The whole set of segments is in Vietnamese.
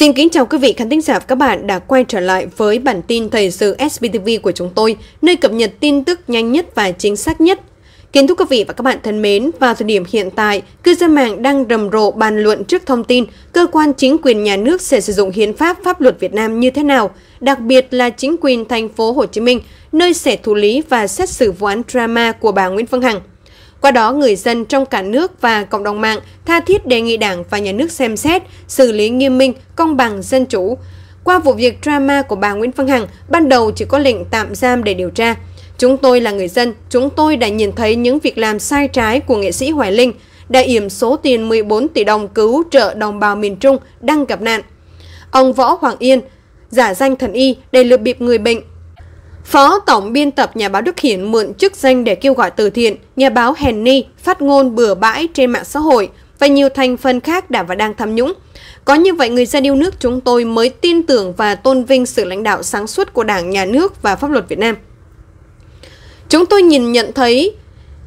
Xin kính chào quý vị khán thính giả và các bạn đã quay trở lại với bản tin thời sự SBTV của chúng tôi, nơi cập nhật tin tức nhanh nhất và chính xác nhất. Kính thưa quý vị và các bạn thân mến, vào thời điểm hiện tại, cư dân mạng đang rầm rộ bàn luận trước thông tin cơ quan chính quyền nhà nước sẽ sử dụng hiến pháp, pháp luật Việt Nam như thế nào, đặc biệt là chính quyền thành phố Hồ Chí Minh, nơi sẽ thụ lý và xét xử vụ án drama của bà Nguyễn Phương Hằng. Qua đó, người dân trong cả nước và cộng đồng mạng tha thiết đề nghị Đảng và Nhà nước xem xét, xử lý nghiêm minh, công bằng, dân chủ. Qua vụ việc drama của bà Nguyễn Phương Hằng, ban đầu chỉ có lệnh tạm giam để điều tra. Chúng tôi là người dân, chúng tôi đã nhìn thấy những việc làm sai trái của nghệ sĩ Hoài Linh, đã yểm số tiền 14 tỷ đồng cứu trợ đồng bào miền Trung đang gặp nạn. Ông Võ Hoàng Yên, giả danh thần y để lừa bịp người bệnh. Phó tổng biên tập nhà báo Đức Hiển mượn chức danh để kêu gọi từ thiện, nhà báo hèn ni, phát ngôn bừa bãi trên mạng xã hội và nhiều thành phần khác đã và đang tham nhũng. Có như vậy, người dân yêu nước chúng tôi mới tin tưởng và tôn vinh sự lãnh đạo sáng suốt của Đảng, Nhà nước và pháp luật Việt Nam. Chúng tôi nhận thấy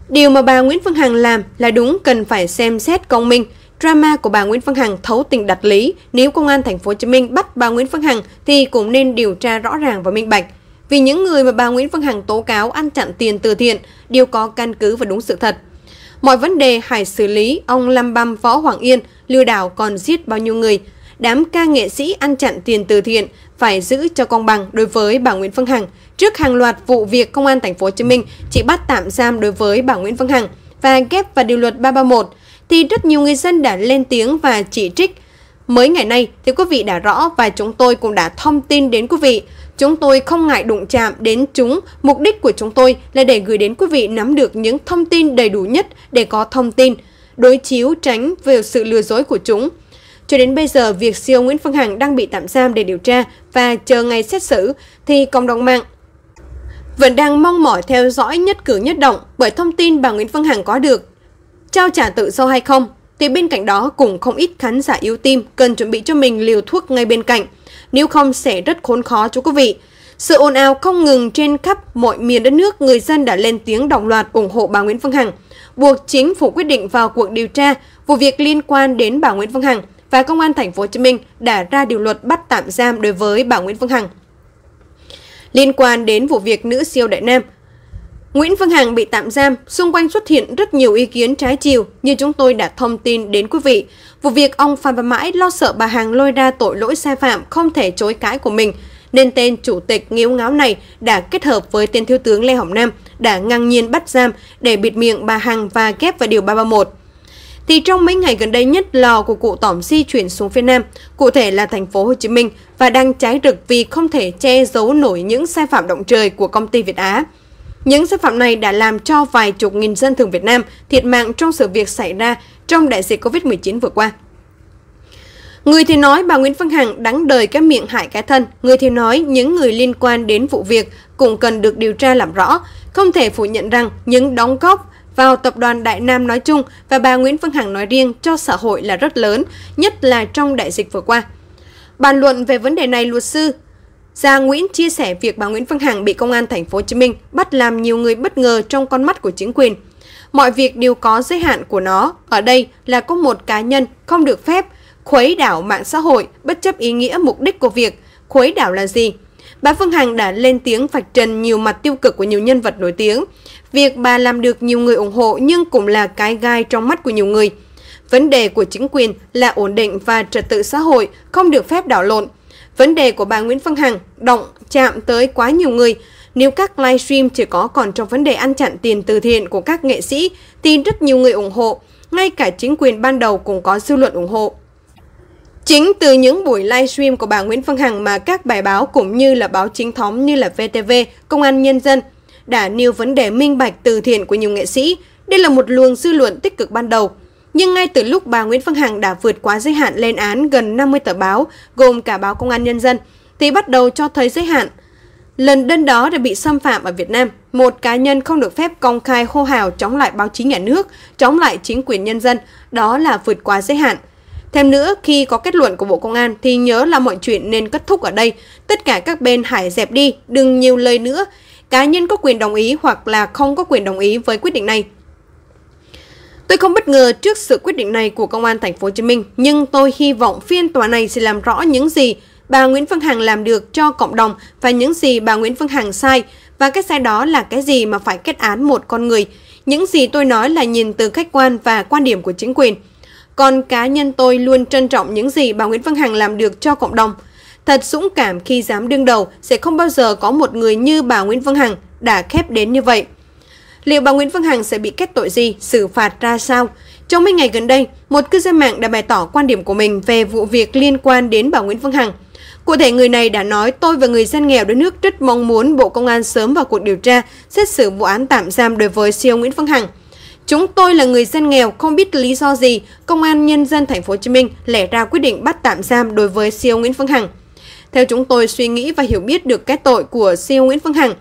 điều mà bà Nguyễn Phương Hằng làm là đúng, cần phải xem xét công minh. Drama của bà Nguyễn Phương Hằng thấu tình đạt lý, nếu Công an Thành phố Hồ Chí Minh bắt bà Nguyễn Phương Hằng thì cũng nên điều tra rõ ràng và minh bạch. Vì những người mà bà Nguyễn Phương Hằng tố cáo ăn chặn tiền từ thiện đều có căn cứ và đúng sự thật. Mọi vấn đề hãy xử lý, ông lăm băm Võ Hoàng Yên, lừa đảo còn giết bao nhiêu người. Đám ca nghệ sĩ ăn chặn tiền từ thiện phải giữ cho công bằng đối với bà Nguyễn Phương Hằng. Trước hàng loạt vụ việc, Công an Thành phố Hồ Chí Minh chỉ bắt tạm giam đối với bà Nguyễn Phương Hằng và ghép vào điều luật 331 thì rất nhiều người dân đã lên tiếng và chỉ trích. Mới ngày nay thì quý vị đã rõ và chúng tôi cũng đã thông tin đến quý vị. Chúng tôi không ngại đụng chạm đến chúng, mục đích của chúng tôi là để gửi đến quý vị nắm được những thông tin đầy đủ nhất để có thông tin đối chiếu, tránh về sự lừa dối của chúng. Cho đến bây giờ, việc siêu Nguyễn Phương Hằng đang bị tạm giam để điều tra và chờ ngày xét xử thì cộng đồng mạng vẫn đang mong mỏi theo dõi nhất cử nhất động, bởi thông tin bà Nguyễn Phương Hằng có được trao trả tự do hay không thì bên cạnh đó cũng không ít khán giả yếu tim cần chuẩn bị cho mình liều thuốc ngay bên cạnh. Nếu không sẽ rất khốn khó cho quý vị. Sự ồn ào không ngừng trên khắp mọi miền đất nước, người dân đã lên tiếng đồng loạt ủng hộ bà Nguyễn Phương Hằng, buộc chính phủ quyết định vào cuộc điều tra vụ việc liên quan đến bà Nguyễn Phương Hằng và Công an Thành phố Hồ Chí Minh đã ra điều luật bắt tạm giam đối với bà Nguyễn Phương Hằng. Liên quan đến vụ việc nữ siêu Đại Nam, Nguyễn Phương Hằng bị tạm giam, xung quanh xuất hiện rất nhiều ý kiến trái chiều như chúng tôi đã thông tin đến quý vị. Vụ việc ông Phan Văn Mãi lo sợ bà Hằng lôi ra tội lỗi sai phạm không thể chối cãi của mình, nên tên chủ tịch nghếu ngáo này đã kết hợp với tên thiếu tướng Lê Hồng Nam đã ngang nhiên bắt giam để bịt miệng bà Hằng và ghép vào điều 331. Thì trong mấy ngày gần đây nhất, lò của cụ Tổng di chuyển xuống phía Nam, cụ thể là Thành phố Hồ Chí Minh, và đang cháy rực vì không thể che giấu nổi những sai phạm động trời của công ty Việt Á. Những sai phạm này đã làm cho vài chục nghìn dân thường Việt Nam thiệt mạng trong sự việc xảy ra trong đại dịch Covid-19 vừa qua. Người thì nói bà Nguyễn Phương Hằng đáng đời cái miệng hại cái thân, người thì nói những người liên quan đến vụ việc cũng cần được điều tra làm rõ. Không thể phủ nhận rằng những đóng góp vào tập đoàn Đại Nam nói chung và bà Nguyễn Phương Hằng nói riêng cho xã hội là rất lớn, nhất là trong đại dịch vừa qua. Bàn luận về vấn đề này, luật sư Gia Nguyễn chia sẻ việc bà Nguyễn Phương Hằng bị Công an Thành phố Hồ Chí Minh bắt làm nhiều người bất ngờ trong con mắt của chính quyền. Mọi việc đều có giới hạn của nó, ở đây là có một cá nhân không được phép khuấy đảo mạng xã hội bất chấp ý nghĩa mục đích của việc. Khuấy đảo là gì? Bà Phương Hằng đã lên tiếng vạch trần nhiều mặt tiêu cực của nhiều nhân vật nổi tiếng. Việc bà làm được nhiều người ủng hộ nhưng cũng là cái gai trong mắt của nhiều người. Vấn đề của chính quyền là ổn định và trật tự xã hội không được phép đảo lộn. Vấn đề của bà Nguyễn Phương Hằng động chạm tới quá nhiều người. Nếu các livestream chỉ có còn trong vấn đề ăn chặn tiền từ thiện của các nghệ sĩ thì rất nhiều người ủng hộ, ngay cả chính quyền ban đầu cũng có dư luận ủng hộ. Chính từ những buổi livestream của bà Nguyễn Phương Hằng mà các bài báo cũng như là báo chính thống như là VTV, Công an Nhân dân đã nêu vấn đề minh bạch từ thiện của nhiều nghệ sĩ. Đây là một luồng dư luận tích cực ban đầu. Nhưng ngay từ lúc bà Nguyễn Phương Hằng đã vượt quá giới hạn lên án gần 50 tờ báo, gồm cả báo Công an Nhân dân, thì bắt đầu cho thấy giới hạn. Lần đơn đó đã bị xâm phạm ở Việt Nam. Một cá nhân không được phép công khai hô hào chống lại báo chí nhà nước, chống lại chính quyền nhân dân, đó là vượt quá giới hạn. Thêm nữa, khi có kết luận của Bộ Công an thì nhớ là mọi chuyện nên kết thúc ở đây. Tất cả các bên hãy dẹp đi, đừng nhiều lời nữa. Cá nhân có quyền đồng ý hoặc là không có quyền đồng ý với quyết định này. Tôi không bất ngờ trước sự quyết định này của Công an Thành phố Hồ Chí Minh, nhưng tôi hy vọng phiên tòa này sẽ làm rõ những gì bà Nguyễn Phương Hằng làm được cho cộng đồng và những gì bà Nguyễn Phương Hằng sai, và cái sai đó là cái gì mà phải kết án một con người. Những gì tôi nói là nhìn từ khách quan và quan điểm của chính quyền. Còn cá nhân tôi luôn trân trọng những gì bà Nguyễn Phương Hằng làm được cho cộng đồng. Thật dũng cảm khi dám đương đầu, sẽ không bao giờ có một người như bà Nguyễn Phương Hằng đã khép đến như vậy. Liệu bà Nguyễn Phương Hằng sẽ bị kết tội gì, xử phạt ra sao? Trong mấy ngày gần đây, một cư dân mạng đã bày tỏ quan điểm của mình về vụ việc liên quan đến bà Nguyễn Phương Hằng. Cụ thể, người này đã nói: tôi và người dân nghèo đất nước rất mong muốn Bộ Công an sớm vào cuộc điều tra, xét xử vụ án tạm giam đối với siêu Nguyễn Phương Hằng. Chúng tôi là người dân nghèo, không biết lý do gì Công an Nhân dân Thành phố Hồ Chí Minh lẽ ra quyết định bắt tạm giam đối với siêu Nguyễn Phương Hằng. Theo chúng tôi suy nghĩ và hiểu biết được cái tội của siêu Nguyễn Phương Hằng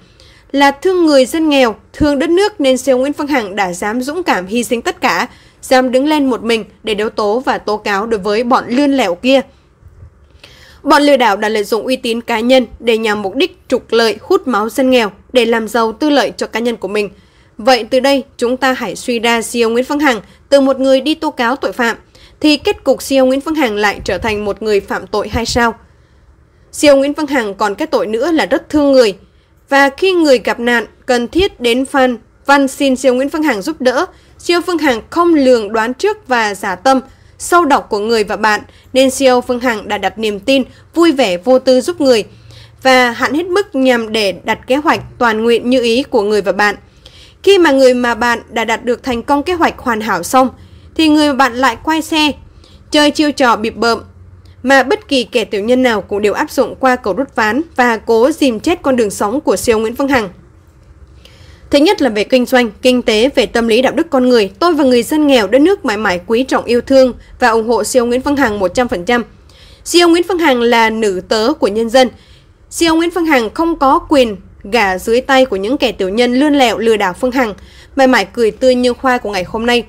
là thương người dân nghèo, thương đất nước, nên siêu Nguyễn Phương Hằng đã dám dũng cảm hy sinh tất cả, dám đứng lên một mình để đấu tố và tố cáo đối với bọn lươn lẹo kia. Bọn lừa đảo đã lợi dụng uy tín cá nhân để nhằm mục đích trục lợi, hút máu dân nghèo để làm giàu tư lợi cho cá nhân của mình. Vậy từ đây chúng ta hãy suy ra siêu Nguyễn Phương Hằng từ một người đi tố cáo tội phạm, thì kết cục siêu Nguyễn Phương Hằng lại trở thành một người phạm tội hay sao? Siêu Nguyễn Phương Hằng còn cái tội nữa là rất thương người. Và khi người gặp nạn cần thiết đến Phan Văn xin siêu Nguyễn Phương Hằng giúp đỡ, siêu Phương Hằng không lường đoán trước và giả tâm, sâu độc của người và bạn, nên siêu Phương Hằng đã đặt niềm tin, vui vẻ vô tư giúp người và hạn hết mức nhằm để đặt kế hoạch toàn nguyện như ý của người và bạn. Khi mà người mà bạn đã đạt được thành công kế hoạch hoàn hảo xong, thì người mà bạn lại quay xe, chơi chiêu trò bịp bợm mà bất kỳ kẻ tiểu nhân nào cũng đều áp dụng qua cầu rút ván và cố dìm chết con đường sống của siêu Nguyễn Phương Hằng. Thứ nhất là về kinh doanh, kinh tế, về tâm lý đạo đức con người. Tôi và người dân nghèo đất nước mãi mãi quý trọng, yêu thương và ủng hộ siêu Nguyễn Phương Hằng 100%. Siêu Nguyễn Phương Hằng là nữ tớ của nhân dân. Siêu Nguyễn Phương Hằng không có quyền gả dưới tay của những kẻ tiểu nhân lươn lẹo lừa đảo Phương Hằng, mãi mãi cười tươi như hoa của ngày hôm nay.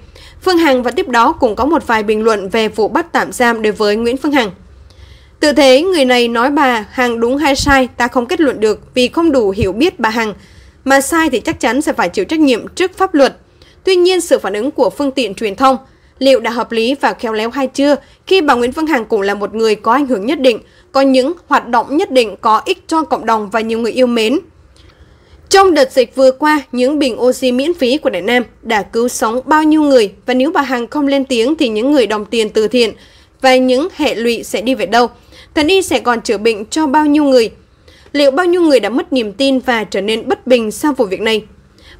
Phương Hằng và tiếp đó cũng có một vài bình luận về vụ bắt tạm giam đối với Nguyễn Phương Hằng. Tự thế người này nói bà Hằng đúng hay sai ta không kết luận được vì không đủ hiểu biết bà Hằng, mà sai thì chắc chắn sẽ phải chịu trách nhiệm trước pháp luật. Tuy nhiên sự phản ứng của phương tiện truyền thông liệu đã hợp lý và khéo léo hay chưa, khi bà Nguyễn Phương Hằng cũng là một người có ảnh hưởng nhất định, có những hoạt động nhất định có ích cho cộng đồng và nhiều người yêu mến. Trong đợt dịch vừa qua, những bình oxy miễn phí của Đại Nam đã cứu sống bao nhiêu người, và nếu bà Hằng không lên tiếng thì những người đồng tiền từ thiện và những hệ lụy sẽ đi về đâu? Thần y sẽ còn chữa bệnh cho bao nhiêu người? Liệu bao nhiêu người đã mất niềm tin và trở nên bất bình sau vụ việc này?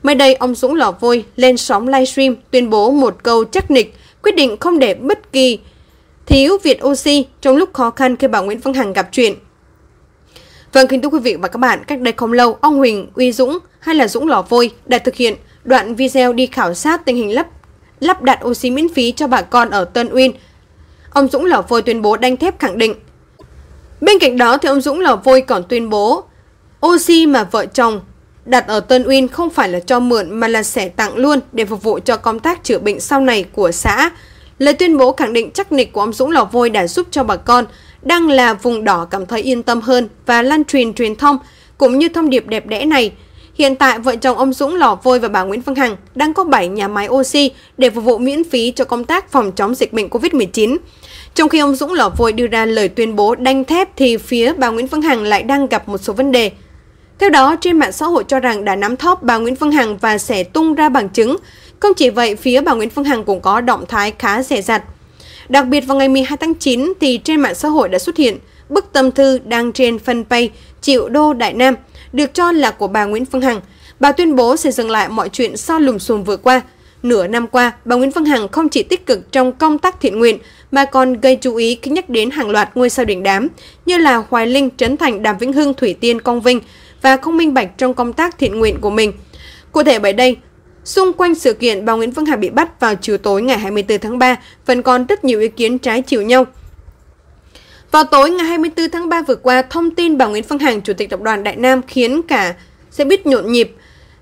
Mới đây, ông Dũng Lò Vôi lên sóng livestream tuyên bố một câu chắc nịch, quyết định không để bất kỳ thiếu Việt oxy trong lúc khó khăn khi bà Nguyễn Phương Hằng gặp chuyện. Vâng, kính thưa quý vị và các bạn, cách đây không lâu, ông Huỳnh Uy Dũng hay là Dũng Lò Vôi đã thực hiện đoạn video đi khảo sát tình hình lắp đặt oxy miễn phí cho bà con ở Tân Uyên. Ông Dũng Lò Vôi tuyên bố đanh thép khẳng định. Bên cạnh đó thì ông Dũng Lò Vôi còn tuyên bố oxy mà vợ chồng đặt ở Tân Uyên không phải là cho mượn mà là sẽ tặng luôn để phục vụ cho công tác chữa bệnh sau này của xã. Lời tuyên bố khẳng định chắc nịch của ông Dũng Lò Vôi đã giúp cho bà con đang là vùng đỏ cảm thấy yên tâm hơn và lan truyền thông cũng như thông điệp đẹp đẽ này. Hiện tại vợ chồng ông Dũng Lò Vôi và bà Nguyễn Phương Hằng đang có 7 nhà máy oxy để phục vụ miễn phí cho công tác phòng chống dịch bệnh Covid-19. Trong khi ông Dũng Lò Vôi đưa ra lời tuyên bố đanh thép thì phía bà Nguyễn Phương Hằng lại đang gặp một số vấn đề. Theo đó, trên mạng xã hội cho rằng đã nắm thóp bà Nguyễn Phương Hằng và sẽ tung ra bằng chứng. Không chỉ vậy, phía bà Nguyễn Phương Hằng cũng có động thái khá dè dặt. Đặc biệt vào ngày 12 tháng 9 thì trên mạng xã hội đã xuất hiện bức tâm thư đăng trên fanpage triệu đô Đại Nam, được cho là của bà Nguyễn Phương Hằng. Bà tuyên bố sẽ dừng lại mọi chuyện sau lùm xùm vừa qua. Nửa năm qua, bà Nguyễn Phương Hằng không chỉ tích cực trong công tác thiện nguyện mà còn gây chú ý khi nhắc đến hàng loạt ngôi sao đình đám như là Hoài Linh, Trấn Thành, Đàm Vĩnh Hưng, Thủy Tiên, Công Vinh và không minh bạch trong công tác thiện nguyện của mình. Cụ thể bởi đây, xung quanh sự kiện bà Nguyễn Phương Hằng bị bắt vào chiều tối ngày 24 tháng 3, vẫn còn rất nhiều ý kiến trái chiều nhau. Vào tối ngày 24 tháng 3 vừa qua, thông tin bà Nguyễn Phương Hằng, Chủ tịch Tập đoàn Đại Nam khiến cả xe buýt nhộn nhịp.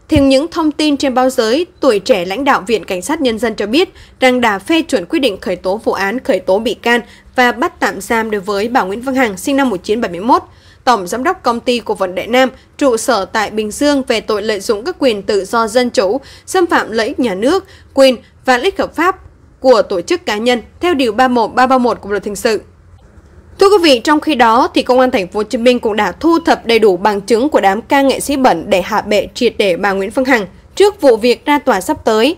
Theo những thông tin trên báo giới, Tuổi Trẻ lãnh đạo Viện Cảnh sát Nhân dân cho biết rằng đã phê chuẩn quyết định khởi tố vụ án, khởi tố bị can và bắt tạm giam đối với bà Nguyễn Phương Hằng sinh năm 1971, Tổng Giám đốc Công ty Cổ phần Đại Nam, trụ sở tại Bình Dương về tội lợi dụng các quyền tự do dân chủ, xâm phạm lợi ích nhà nước, quyền và lợi ích hợp pháp của tổ chức cá nhân theo điều 31, 331 của Bộ luật hình sự. Thưa quý vị, trong khi đó thì Công an Thành phố Hồ Chí Minh cũng đã thu thập đầy đủ bằng chứng của đám ca nghệ sĩ bẩn để hạ bệ triệt để bà Nguyễn Phương Hằng trước vụ việc ra tòa sắp tới.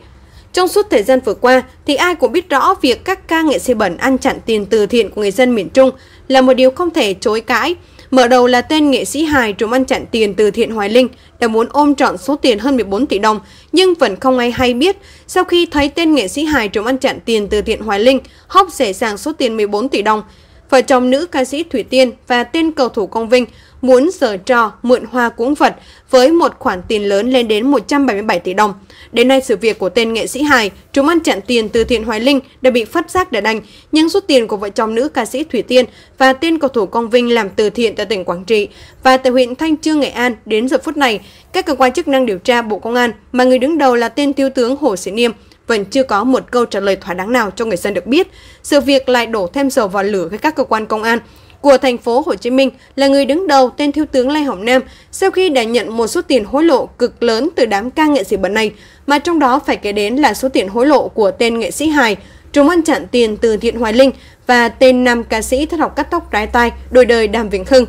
Trong suốt thời gian vừa qua thì ai cũng biết rõ việc các ca nghệ sĩ bẩn ăn chặn tiền từ thiện của người dân miền Trung là một điều không thể chối cãi. Mở đầu là tên nghệ sĩ hài trùm ăn chặn tiền từ thiện Hoài Linh đã muốn ôm trọn số tiền hơn 14 tỷ đồng, nhưng vẫn không ai hay biết sau khi thấy tên nghệ sĩ hài trùm ăn chặn tiền từ thiện Hoài Linh hóc dễ dàng số tiền 14 tỷ đồng. Vợ chồng nữ ca sĩ Thủy Tiên và tên cầu thủ Công Vinh muốn giở trò mượn hoa cuống Phật với một khoản tiền lớn lên đến 177 tỷ đồng. Đến nay, sự việc của tên nghệ sĩ hài trùm ăn chặn tiền từ thiện Hoài Linh đã bị phát giác đã đành, nhưng số tiền của vợ chồng nữ ca sĩ Thủy Tiên và tên cầu thủ Công Vinh làm từ thiện tại tỉnh Quảng Trị và tại huyện Thanh Chương, Nghệ An đến giờ phút này, các cơ quan chức năng điều tra Bộ Công an mà người đứng đầu là tên Thiếu tướng Hồ Sĩ Niêm vẫn chưa có một câu trả lời thỏa đáng nào cho người dân được biết. Sự việc lại đổ thêm dầu vào lửa với các cơ quan công an của Thành phố Hồ Chí Minh là người đứng đầu tên Thiếu tướng Lê Hồng Nam sau khi đã nhận một số tiền hối lộ cực lớn từ đám ca nghệ sĩ bẩn này, mà trong đó phải kể đến là số tiền hối lộ của tên nghệ sĩ hài trùm ăn chặn tiền từ thiện Hoài Linh và tên nam ca sĩ thất học cắt tóc rái tai đổi đời Đàm Vĩnh Hưng.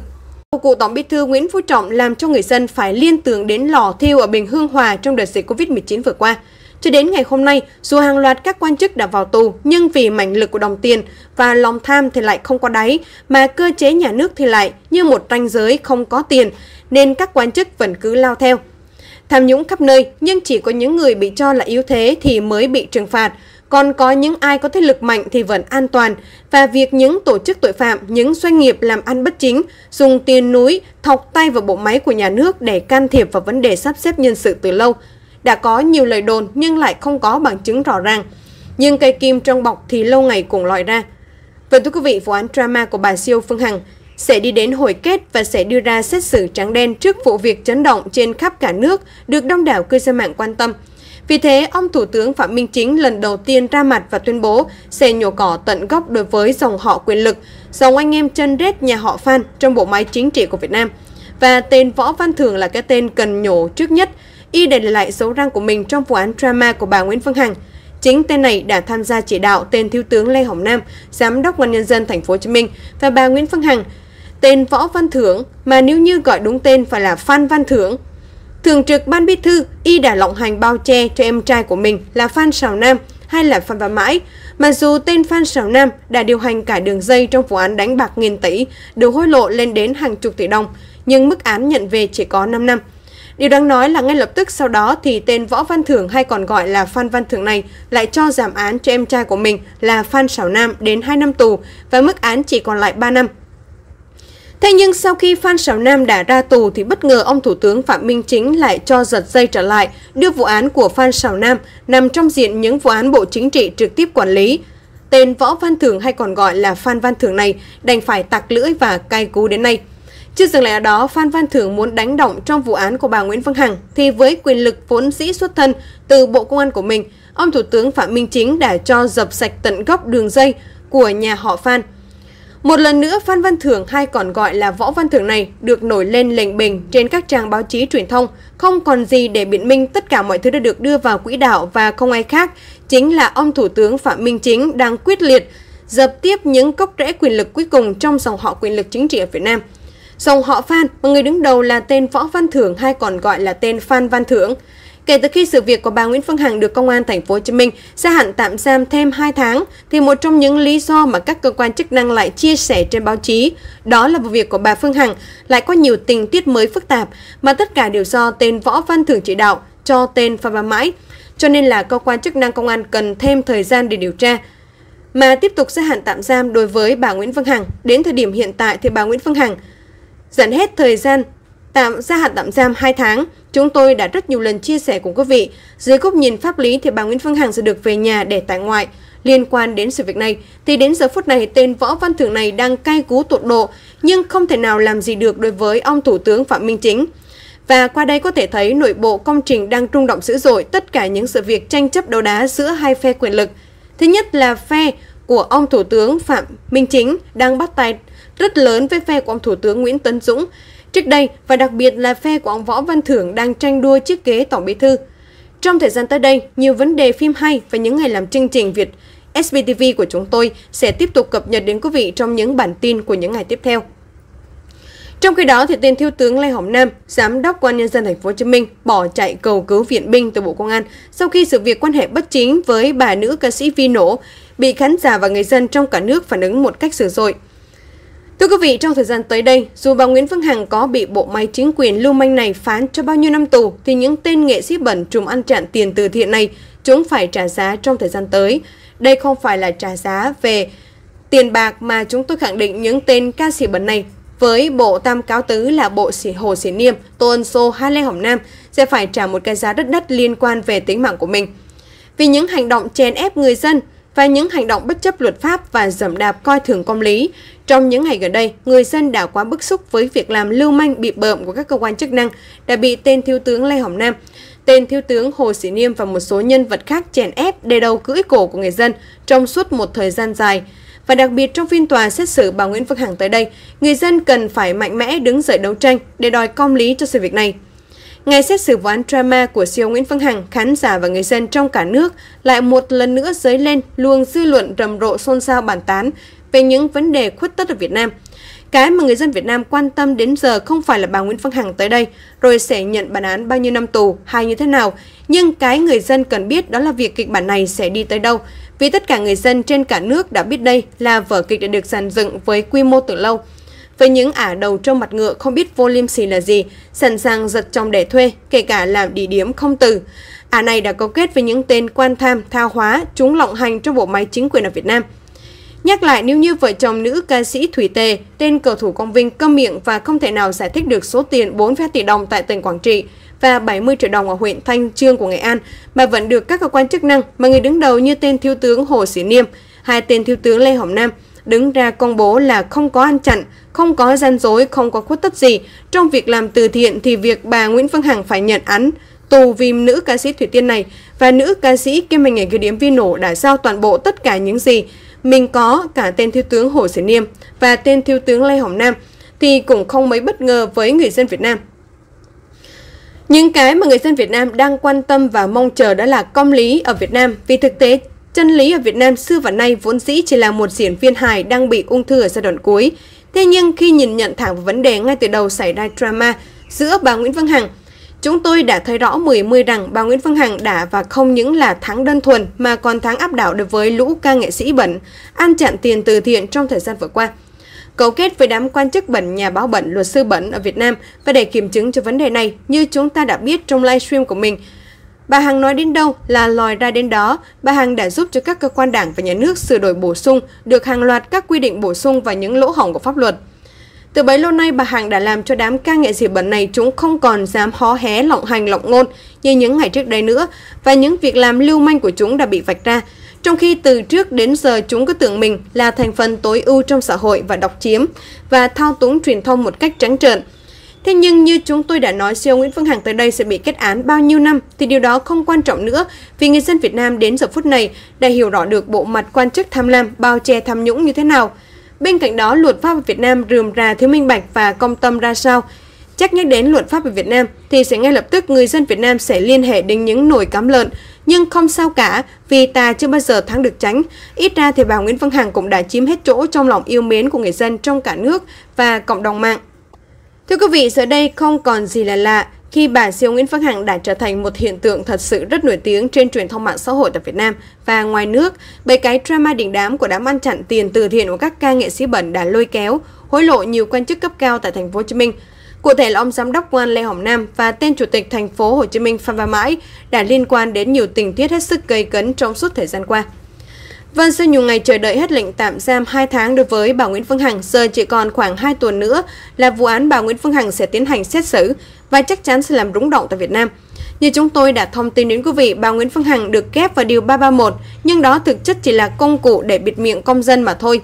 Cụ Tổng Bí thư Nguyễn Phú Trọng làm cho người dân phải liên tưởng đến lò thiêu ở Bình Hương Hòa trong đợt dịch Covid-19 vừa qua. Cho đến ngày hôm nay, dù hàng loạt các quan chức đã vào tù, nhưng vì mãnh lực của đồng tiền và lòng tham thì lại không có đáy, mà cơ chế nhà nước thì lại như một ranh giới không có tiền, nên các quan chức vẫn cứ lao theo. Tham nhũng khắp nơi, nhưng chỉ có những người bị cho là yếu thế thì mới bị trừng phạt, còn có những ai có thế lực mạnh thì vẫn an toàn. Và việc những tổ chức tội phạm, những doanh nghiệp làm ăn bất chính, dùng tiền núi, thọc tay vào bộ máy của nhà nước để can thiệp vào vấn đề sắp xếp nhân sự từ lâu. Đã có nhiều lời đồn nhưng lại không có bằng chứng rõ ràng. Nhưng cây kim trong bọc thì lâu ngày cũng lòi ra. Vậy thưa quý vị, vụ án drama của bà siêu Phương Hằng sẽ đi đến hồi kết và sẽ đưa ra xét xử trắng đen trước vụ việc chấn động trên khắp cả nước được đông đảo cư dân mạng quan tâm. Vì thế, ông Thủ tướng Phạm Minh Chính lần đầu tiên ra mặt và tuyên bố sẽ nhổ cỏ tận gốc đối với dòng họ quyền lực, dòng anh em chân rết nhà họ Phan trong bộ máy chính trị của Việt Nam. Và tên Võ Văn Thưởng là cái tên cần nhổ trước nhất. Y để lại dấu răng của mình trong vụ án drama của bà Nguyễn Phương Hằng. Chính tên này đã tham gia chỉ đạo tên Thiếu tướng Lê Hồng Nam, Giám đốc Công an Nhân dân Thành phố Hồ Chí Minh và bà Nguyễn Phương Hằng. Tên Võ Văn Thưởng, mà nếu như gọi đúng tên phải là Phan Văn Thưởng, thường trực Ban Bí thư, y đã lộng hành bao che cho em trai của mình là Phan Sào Nam hay là Phan Văn Mãi. Mặc dù tên Phan Sào Nam đã điều hành cả đường dây trong vụ án đánh bạc nghìn tỷ, được hối lộ lên đến hàng chục tỷ đồng, nhưng mức án nhận về chỉ có 5 năm. Điều đáng nói là ngay lập tức sau đó thì tên Võ Văn Thưởng hay còn gọi là Phan Văn Thưởng này lại cho giảm án cho em trai của mình là Phan Sào Nam đến 2 năm tù và mức án chỉ còn lại 3 năm. Thế nhưng sau khi Phan Sào Nam đã ra tù thì bất ngờ ông Thủ tướng Phạm Minh Chính lại cho giật dây trở lại, đưa vụ án của Phan Sào Nam nằm trong diện những vụ án Bộ Chính trị trực tiếp quản lý. Tên Võ Văn Thưởng hay còn gọi là Phan Văn Thưởng này đành phải tặc lưỡi và cay cú đến nay. Chưa dừng lại ở đó, Phan Văn Thưởng muốn đánh động trong vụ án của bà Nguyễn Phương Hằng thì với quyền lực vốn dĩ xuất thân từ Bộ Công an của mình, ông Thủ tướng Phạm Minh Chính đã cho dập sạch tận gốc đường dây của nhà họ Phan. Một lần nữa, Phan Văn Thưởng hay còn gọi là Võ Văn Thưởng này được nổi lên lềnh bềnh trên các trang báo chí truyền thông. Không còn gì để biện minh, tất cả mọi thứ đã được đưa vào quỹ đạo và không ai khác chính là ông Thủ tướng Phạm Minh Chính đang quyết liệt dập tiếp những cốc rễ quyền lực cuối cùng trong dòng họ quyền lực chính trị ở Việt Nam. Dòng họ Phan mà người đứng đầu là tên Võ Văn Thưởng hay còn gọi là tên Phan Văn Thưởng. Kể từ khi sự việc của bà Nguyễn Phương Hằng được Công an Thành phố Hồ Chí Minh gia hạn tạm giam thêm 2 tháng thì một trong những lý do mà các cơ quan chức năng lại chia sẻ trên báo chí đó là vụ việc của bà Phương Hằng lại có nhiều tình tiết mới phức tạp mà tất cả đều do tên Võ Văn Thưởng chỉ đạo cho tên Phan Văn Mãi. Cho nên là cơ quan chức năng công an cần thêm thời gian để điều tra mà tiếp tục gia hạn tạm giam đối với bà Nguyễn Phương Hằng. Đến thời điểm hiện tại thì bà Nguyễn Phương Hằng dẫn hết thời gian gia hạn tạm giam 2 tháng. Chúng tôi đã rất nhiều lần chia sẻ cùng quý vị, dưới góc nhìn pháp lý thì bà Nguyễn Phương Hằng sẽ được về nhà để tại ngoại. Liên quan đến sự việc này thì đến giờ phút này tên Võ Văn Thưởng này đang cay cú tột độ nhưng không thể nào làm gì được đối với ông Thủ tướng Phạm Minh Chính. Và qua đây có thể thấy nội bộ công trình đang rung động dữ dội tất cả những sự việc tranh chấp đấu đá giữa hai phe quyền lực. Thứ nhất là phe của ông Thủ tướng Phạm Minh Chính đang bắt tay rất lớn với phe của ông Thủ tướng Nguyễn Tấn Dũng trước đây và đặc biệt là phe của ông Võ Văn Thưởng đang tranh đua chiếc ghế Tổng Bí thư. Trong thời gian tới đây, nhiều vấn đề phim hay và những ngày làm chương trình Việt SBTV của chúng tôi sẽ tiếp tục cập nhật đến quý vị trong những bản tin của những ngày tiếp theo. Trong khi đó, thì tên thiếu tướng Lê Hồng Nam, giám đốc Công an Nhân dân Thành phố Hồ Chí Minh bỏ chạy cầu cứu viện binh từ Bộ Công an sau khi sự việc quan hệ bất chính với bà nữ ca sĩ Vi Nổ bị khán giả và người dân trong cả nước phản ứng một cách dữ dội. Thưa quý vị, trong thời gian tới đây, dù bà Nguyễn Phương Hằng có bị bộ máy chính quyền lưu manh này phán cho bao nhiêu năm tù, thì những tên nghệ sĩ bẩn trùm ăn chặn tiền từ thiện này chúng phải trả giá trong thời gian tới. Đây không phải là trả giá về tiền bạc mà chúng tôi khẳng định những tên ca sĩ bẩn này với bộ tam cáo tứ là bộ Hồ Sĩ Niêm, Tô Ân Sô hay Lê Hồng Nam sẽ phải trả một cái giá rất đắt liên quan về tính mạng của mình. Vì những hành động chèn ép người dân và những hành động bất chấp luật pháp và giẫm đạp coi thường công lý, trong những ngày gần đây, người dân đã quá bức xúc với việc làm lưu manh bị bợm của các cơ quan chức năng đã bị tên thiếu tướng Lê Hồng Nam, tên thiếu tướng Hồ Sĩ Niêm và một số nhân vật khác chèn ép đè đầu cưỡi cổ của người dân trong suốt một thời gian dài. Và đặc biệt trong phiên tòa xét xử bà Nguyễn Phương Hằng tới đây, người dân cần phải mạnh mẽ đứng dậy đấu tranh để đòi công lý cho sự việc này. Ngày xét xử vụ án drama của siêu Nguyễn Phương Hằng, khán giả và người dân trong cả nước lại một lần nữa dấy lên luồng dư luận rầm rộ xôn xao bàn tán về những vấn đề khuất tất ở Việt Nam. Cái mà người dân Việt Nam quan tâm đến giờ không phải là bà Nguyễn Phương Hằng tới đây rồi sẽ nhận bản án bao nhiêu năm tù hay như thế nào, nhưng cái người dân cần biết đó là việc kịch bản này sẽ đi tới đâu. Vì tất cả người dân trên cả nước đã biết đây là vở kịch đã được dàn dựng với quy mô từ lâu. Với những ả đầu trâu mặt ngựa không biết vô liêm sỉ là gì, sẵn sàng giật chồng để thuê, kể cả làm địa điểm không từ. Ả này đã cấu kết với những tên quan tham, tha hóa, chúng lộng hành trong bộ máy chính quyền ở Việt Nam. Nhắc lại, nếu như vợ chồng nữ ca sĩ Thủy Tề, tên cầu thủ Công Vinh câm miệng và không thể nào giải thích được số tiền 4,2 tỷ đồng tại tỉnh Quảng Trị và 70 triệu đồng ở huyện Thanh Chương của Nghệ An mà vẫn được các cơ quan chức năng mà người đứng đầu như tên thiếu tướng Hồ Sĩ Niêm, hai tên thiếu tướng Lê Hồng Nam đứng ra công bố là không có ăn chặn, không có gian dối, không có khuất tất gì trong việc làm từ thiện, thì việc bà Nguyễn Phương Hằng phải nhận án tù vì nữ ca sĩ Thủy Tiên này và nữ ca sĩ kiêm ngành nghề điểm Vi Nổ đã giao toàn bộ tất cả những gì mình có, cả tên thiếu tướng Hồ Sĩ Niêm và tên thiếu tướng Lê Hồng Nam, thì cũng không mấy bất ngờ với người dân Việt Nam. Những cái mà người dân Việt Nam đang quan tâm và mong chờ đó là công lý ở Việt Nam, vì thực tế chân lý ở Việt Nam xưa và nay vốn dĩ chỉ là một diễn viên hài đang bị ung thư ở giai đoạn cuối. Thế nhưng khi nhìn nhận thẳng vào vấn đề ngay từ đầu xảy ra drama giữa bà Nguyễn Phương Hằng, chúng tôi đã thấy rõ mười mươi rằng bà Nguyễn Phương Hằng đã và không những là thắng đơn thuần mà còn thắng áp đảo đối với lũ ca nghệ sĩ bẩn, ăn chặn tiền từ thiện trong thời gian vừa qua. Cấu kết với đám quan chức bẩn, nhà báo bẩn, luật sư bẩn ở Việt Nam, và để kiểm chứng cho vấn đề này, như chúng ta đã biết trong livestream của mình, bà Hằng nói đến đâu là lòi ra đến đó. Bà Hằng đã giúp cho các cơ quan đảng và nhà nước sửa đổi bổ sung được hàng loạt các quy định bổ sung và những lỗ hổng của pháp luật. Từ bấy lâu nay, bà Hằng đã làm cho đám ca nghệ sĩ bẩn này chúng không còn dám hó hé, lộng hành, lộng ngôn như những ngày trước đây nữa, và những việc làm lưu manh của chúng đã bị vạch ra. Trong khi từ trước đến giờ chúng cứ tưởng mình là thành phần tối ưu trong xã hội và độc chiếm và thao túng truyền thông một cách trắng trợn. Thế nhưng như chúng tôi đã nói, siêu Nguyễn Phương Hằng tới đây sẽ bị kết án bao nhiêu năm thì điều đó không quan trọng nữa, vì người dân Việt Nam đến giờ phút này đã hiểu rõ được bộ mặt quan chức tham lam, bao che tham nhũng như thế nào. Bên cạnh đó, luật pháp ở Việt Nam rườm rà thiếu minh bạch và công tâm ra sao. Chắc nhắc đến luật pháp ở Việt Nam thì sẽ ngay lập tức người dân Việt Nam sẽ liên hệ đến những nồi cám lợn, nhưng không sao cả, vì ta chưa bao giờ thắng được tránh. Ít ra thì bà Nguyễn Phương Hằng cũng đã chiếm hết chỗ trong lòng yêu mến của người dân trong cả nước và cộng đồng mạng. Thưa quý vị, giờ đây không còn gì là lạ khi bà siêu Nguyễn Phương Hằng đã trở thành một hiện tượng thật sự rất nổi tiếng trên truyền thông mạng xã hội tại Việt Nam và ngoài nước, bởi cái drama đình đám của đám ăn chặn tiền từ thiện của các ca nghệ sĩ bẩn đã lôi kéo, hối lộ nhiều quan chức cấp cao tại Thành phố Hồ Chí Minh. Cụ thể là ông giám đốc Công an Lê Hồng Nam và tên chủ tịch Thành phố Hồ Chí Minh Phan Văn Mãi đã liên quan đến nhiều tình tiết hết sức gây cấn trong suốt thời gian qua. Vâng, sau nhiều ngày chờ đợi hết lệnh tạm giam 2 tháng đối với bà Nguyễn Phương Hằng, giờ chỉ còn khoảng 2 tuần nữa là vụ án bà Nguyễn Phương Hằng sẽ tiến hành xét xử và chắc chắn sẽ làm rúng động tại Việt Nam. Như chúng tôi đã thông tin đến quý vị, bà Nguyễn Phương Hằng được ghép vào điều 331, nhưng đó thực chất chỉ là công cụ để bịt miệng công dân mà thôi.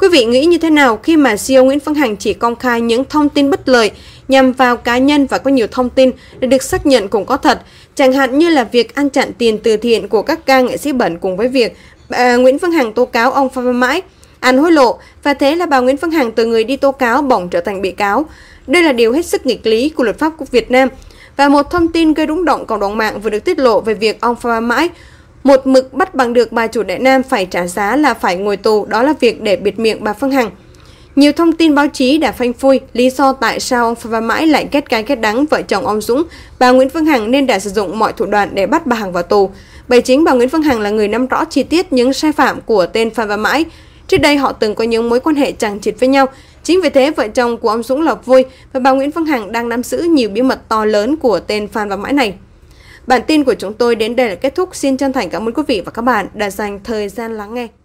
Quý vị nghĩ như thế nào khi mà CEO Nguyễn Phương Hằng chỉ công khai những thông tin bất lợi nhằm vào cá nhân và có nhiều thông tin để được xác nhận cũng có thật, chẳng hạn như là việc ăn chặn tiền từ thiện của các ca nghệ sĩ bẩn cùng với việc bà Nguyễn Phương Hằng tố cáo ông Phan Văn Mãi ăn hối lộ, và thế là bà Nguyễn Phương Hằng từ người đi tố cáo bỗng trở thành bị cáo. Đây là điều hết sức nghịch lý của luật pháp của Việt Nam. Và một thông tin gây rúng động cộng đồng mạng vừa được tiết lộ về việc ông Phan Văn Mãi một mực bắt bằng được bà chủ Đại Nam phải trả giá là phải ngồi tù, đó là việc để bịt miệng bà Phương Hằng. Nhiều thông tin báo chí đã phanh phui lý do tại sao ông Phan Văn Mãi lại kết cay kết đắng vợ chồng ông Dũng, bà Nguyễn Phương Hằng nên đã sử dụng mọi thủ đoạn để bắt bà Hằng vào tù. Bởi chính bà Nguyễn Phương Hằng là người nắm rõ chi tiết những sai phạm của tên Phan Văn Mãi. Trước đây họ từng có những mối quan hệ chằng chịt với nhau. Chính vì thế vợ chồng của ông Dũng Lò Vôi và bà Nguyễn Phương Hằng đang nắm giữ nhiều bí mật to lớn của tên Phan Văn Mãi này. Bản tin của chúng tôi đến đây là kết thúc. Xin chân thành cảm ơn quý vị và các bạn đã dành thời gian lắng nghe.